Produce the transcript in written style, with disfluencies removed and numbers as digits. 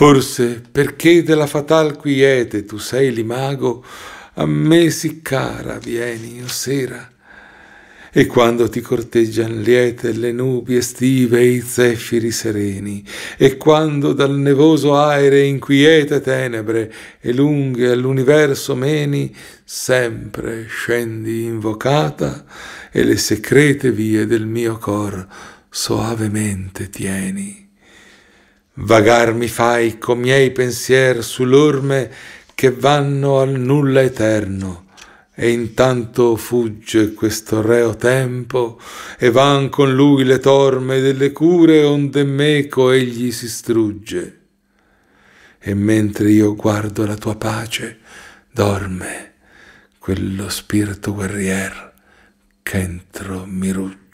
Forse perché della fatal quiete tu sei l'imago, a me sì cara vieni o sera, e quando ti corteggian liete le nubi estive e i zeffiri sereni, e quando dal nevoso aere inquiete tenebre e lunghe all'universo meni, sempre scendi invocata e le secrete vie del mio cor soavemente tieni. Vagar mi fai co' miei pensier su l'orme che vanno al nulla eterno, e intanto fugge questo reo tempo, e van con lui le torme delle cure onde meco egli si strugge. E mentre io guardo la tua pace, dorme quello spirito guerrier che entro mi rugge.